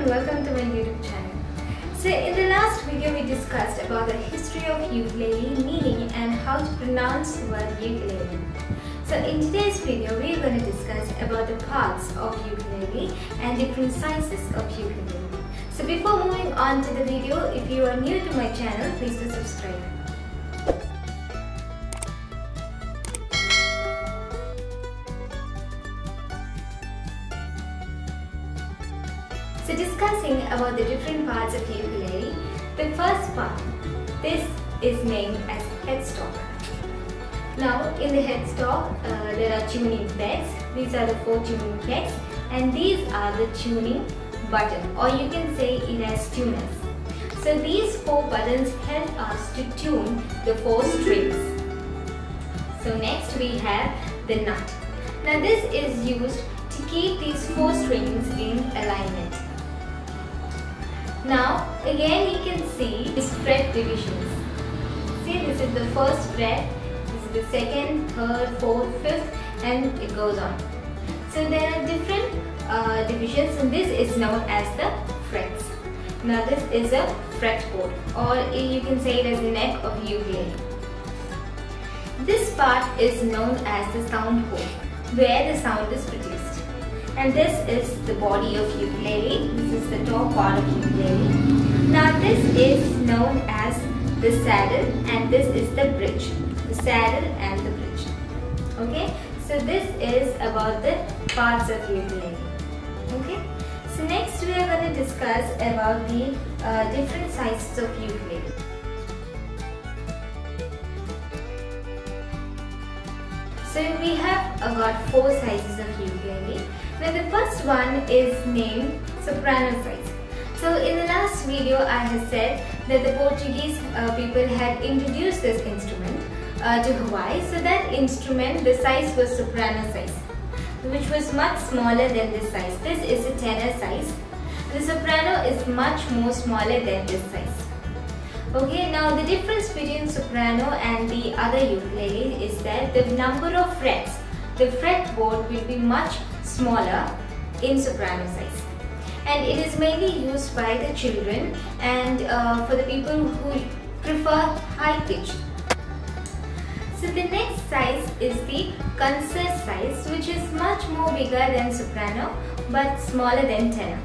and welcome to my YouTube channel. So in the last video we discussed about the history of ukulele, meaning and how to pronounce the word ukulele. So in today's video we are going to discuss about the parts of ukulele and different sizes of ukulele. So before moving on to the video, if you are new to my channel, please do subscribe. So discussing about the different parts of ukulele, the first part, this is named as headstock. Now in the headstock there are tuning pegs. These are the four tuning pegs and these are the tuning button, or you can say it as tuners. So these four buttons help us to tune the four strings. So next we have the nut. Now this is used to keep these four strings in alignment. Now again you can see these fret divisions. See, this is the first fret, this is the second, third, fourth, fifth, and it goes on. So there are different divisions, and this is known as the frets. Now this is a fretboard, or you can say it as the neck of ukulele. This part is known as the sound hole, where the sound is produced. And this is the body of ukulele. This is the top part of ukulele. Now this is known as the saddle, and this is the bridge. The saddle and the bridge. Okay. So this is about the parts of ukulele. Okay. So next we are going to discuss about the different sizes of ukulele. So we have got four sizes of ukulele. Now the first one is named soprano size. So in the last video I had said that the Portuguese people had introduced this instrument to Hawai. So that instrument, the size was soprano size, which was much smaller than this size. This is a tenor size. The soprano is much more smaller than this size. Okay, now the difference between soprano and the other ukulele is that the number of frets, the fretboard will be much smaller in soprano size, and it is mainly used by the children and for the people who prefer high pitch. So the next size is the concert size, which is much more bigger than soprano but smaller than tenor.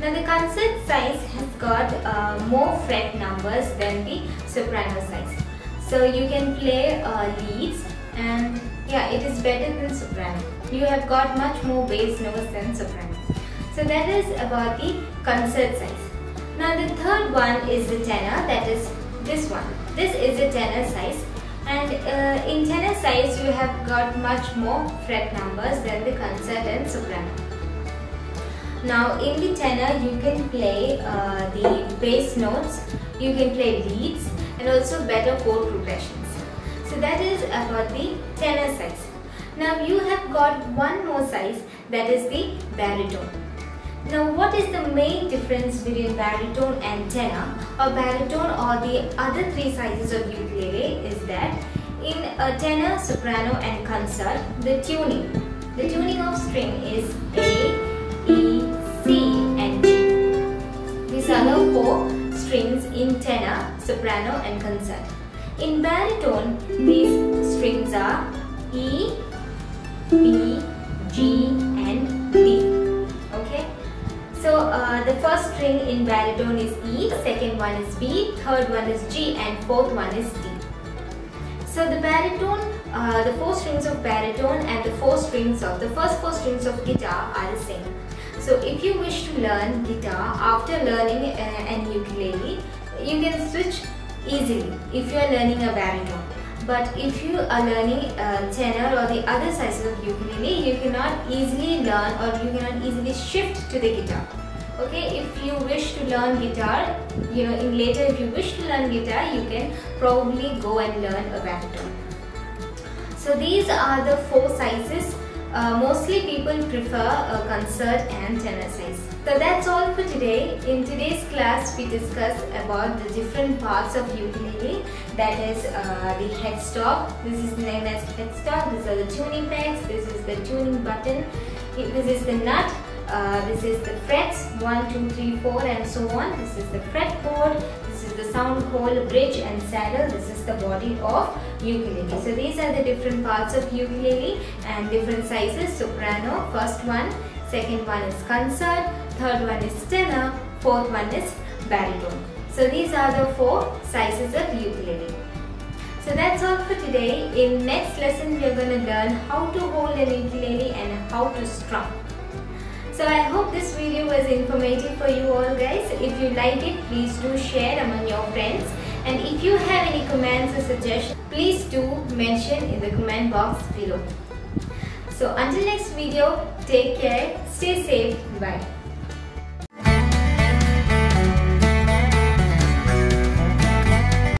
Now the concert size has got more fret numbers than the soprano size. So you can play leads, and yeah, it is better than soprano. You have got much more bass notes than soprano. So that is about the concert size. Now the third one is the tenor, that is this one. This is a tenor size, and in tenor size you have got much more fret numbers than the concert and soprano. Now in the tenor you can play the bass notes, you can play leads, and also better chord progressions. So that is about the tenor size. Now you have got one more size, that is the baritone. Now what is the main difference between baritone and tenor, or baritone or the other three sizes of ukulele, is that in a tenor, soprano and concert, the tuning of string is A, E, C and G. These are the four strings in tenor, soprano and concert. In baritone, these strings are E, B, G and D. Okay. So the first string in baritone is E, second one is B, third one is G and fourth one is D. So the baritone, the four strings of baritone and the four strings of the first four strings of guitar are the same. So if you wish to learn guitar after learning an ukulele, you can switch easily if you are learning a baritone. But if you are learning tenor or the other sizes of ukulele, you cannot easily learn, or you cannot easily shift to the guitar. Okay, if you wish to learn guitar, you know, in later if you wish to learn guitar, you can probably go and learn a baritone. So these are the four sizes. Mostly people prefer a concert and tenor size. So that's all for today. In today's class we discussed about the different parts of ukulele. That is the headstock. This is named as headstock. These are the tuning pegs. This is the tuning button. This is the nut. This is the frets 1, 2, 3, 4 and so on. This is the fretboard, this is the sound hole, bridge and saddle. This is the body of ukulele. So these are the different parts of ukulele and different sizes. Soprano, first one, second one is concert, third one is tenor, fourth one is baritone. So these are the 4 sizes of ukulele. So that's all for today. In next lesson we are going to learn how to hold an ukulele and how to strum. So I hope this video was informative for you all guys. If you liked it, please do share among your friends. And if you have any comments or suggestions, please do mention in the comment box below. So until next video, take care, stay safe, bye.